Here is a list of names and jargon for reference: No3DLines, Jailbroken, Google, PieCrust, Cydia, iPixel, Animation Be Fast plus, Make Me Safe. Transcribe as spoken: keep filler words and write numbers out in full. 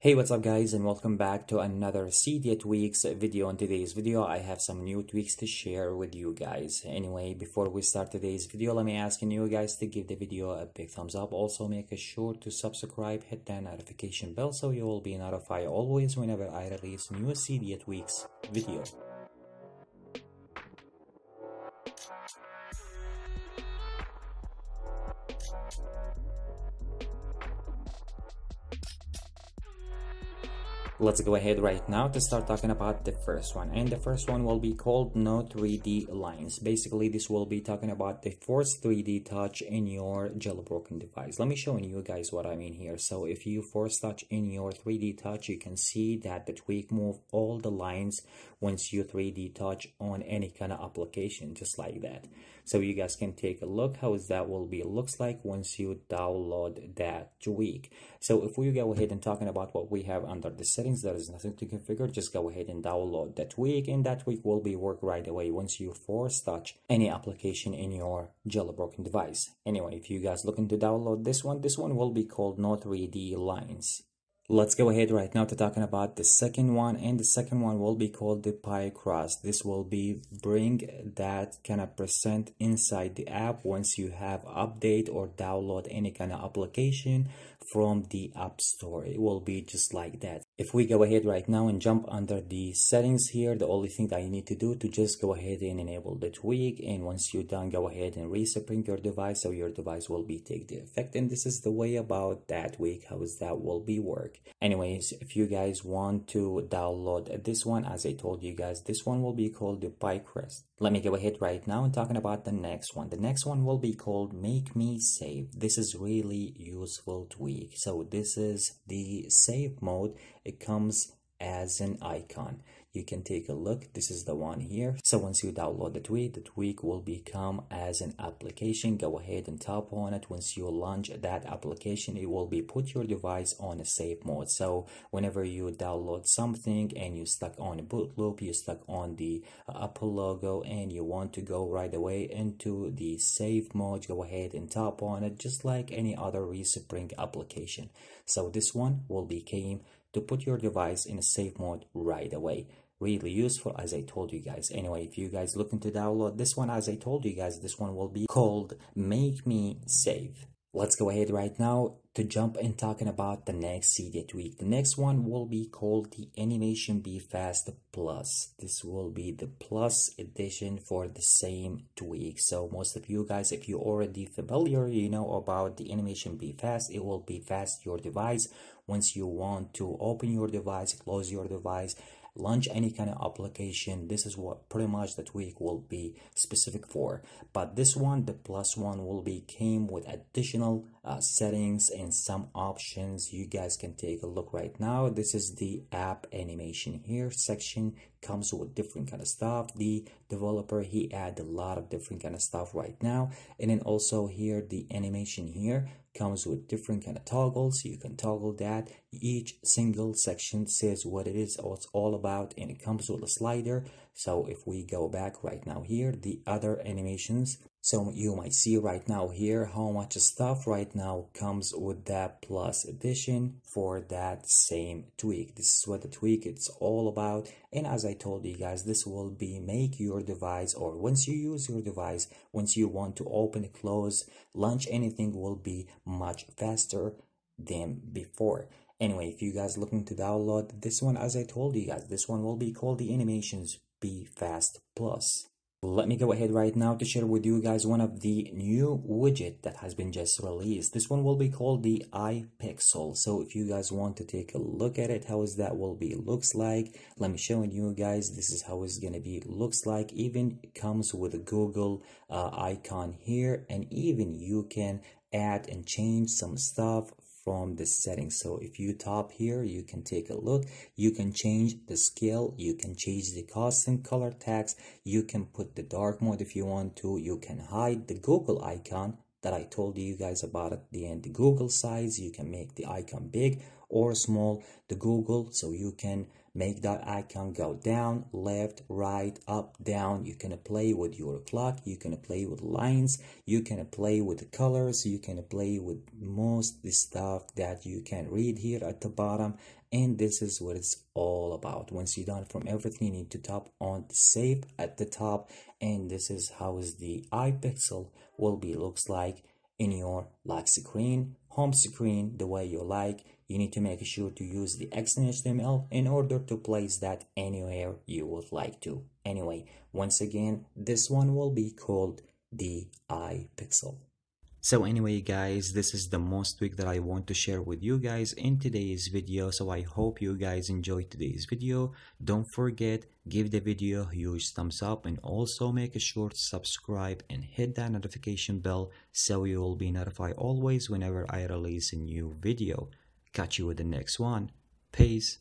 Hey, what's up guys, and welcome back to another Cydia tweaks video. In today's video I have some new tweaks to share with you guys. Anyway, before we start today's video, let me ask you guys to give the video a big thumbs up. Also make sure to subscribe, hit that notification bell so you will be notified always whenever I release new Cydia tweaks video. Let's go ahead right now to start talking about the first one, and the first one will be called no three D lines. Basically this will be talking about the force three D touch in your jailbroken device. Let me show you guys what I mean here. So if you force touch in your three D touch, you can see that the tweak move all the lines once you three D touch on any kind of application, just like that. So you guys can take a look how that will be looks like once you download that tweak. So if we go ahead and talking about what we have under the setting, there is nothing to configure. Just go ahead and download that tweak, and that tweak will be work right away once you force touch any application in your jailbroken device. Anyway, if you guys looking to download this one, this one will be called no three D lines. Let's go ahead right now to talking about the second one, and the second one will be called the PieCrust. This will be bring that kind of percent inside the app once you have update or download any kind of application from the App Store. It will be just like that. If we go ahead right now and jump under the settings here, the only thing that you need to do to just go ahead and enable the tweak, and once you're done, go ahead and respring your device so your device will be take the effect. And this is the way about that tweak, how is that will be work. Anyways, if you guys want to download this one, as I told you guys, this one will be called the PieCrust. Let me go ahead right now and talking about the next one. The next one will be called Make Me Safe. This is really useful tweak. So this is the save mode. It comes as an icon. You can take a look. This is the one here. So once you download the tweak, the tweak will become as an application. Go ahead and tap on it. Once you launch that application, it will be put your device on a safe mode. So whenever you download something and you're stuck on a boot loop, you're stuck on the Apple logo, and you want to go right away into the safe mode, go ahead and tap on it just like any other respring application. So this one will become to put your device in a safe mode right away. Really useful, as I told you guys. Anyway, if you guys looking to download this one, as I told you guys, this one will be called Make Me Safe. Let's go ahead right now to jump in talking about the next Cydia tweak. The next one will be called the Animation Be Fast Plus. This will be the plus edition for the same tweak. So most of you guys, if you're already familiar, you know about the Animation Be Fast. It will be fast your device once you want to open your device, close your device, launch any kind of application. This is what pretty much the tweak will be specific for. But this one, the plus one, will be came with additional uh, settings and some options. You guys can take a look right now. This is the app animation here section. Comes with different kind of stuff. The developer, he add a lot of different kind of stuff right now. And then also here, the animation here comes with different kind of toggles. You can toggle that. Each single section says what it is, what it's all about, and it comes with a slider. So if we go back right now here, the other animations, so you might see right now here how much stuff right now comes with that plus edition for that same tweak. This is what the tweak it's all about. And as I told you guys, this will be make your device, or once you use your device, once you want to open, close, launch anything, will be much faster than before. Anyway, if you guys looking to download this one, as I told you guys, this one will be called the Animations Be Fast Plus. Let me go ahead right now to share with you guys one of the new widget that has been just released. This one will be called the iPixel. So if you guys want to take a look at it, how is that will be looks like, let me show you guys. This is how it's gonna be looks like. Even comes with a Google uh, icon here, and even you can add and change some stuff from the settings. So if you tap here, you can take a look. You can change the scale, you can change the constant color text, you can put the dark mode if you want to, you can hide the Google icon that I told you guys about at the end, the Google size. You can make the icon big or small, the Google, so you can make that icon go down, left, right, up, down. You can play with your clock, you can play with lines, you can play with the colors, you can play with most the stuff that you can read here at the bottom. And this is what it's all about. Once you're done from everything, you need to tap on save at the top, and this is how is the iPixel will be looks like in your lock screen, home screen, the way you like. You need to make sure to use the X N H T M L in order to place that anywhere you would like to. Anyway, once again, this one will be called the iPixel. So anyway guys, this is the most tweak that I want to share with you guys in today's video. So I hope you guys enjoyed today's video. Don't forget, give the video a huge thumbs up, and also make sure to subscribe and hit that notification bell so you will be notified always whenever I release a new video. Catch you with the next one. Peace.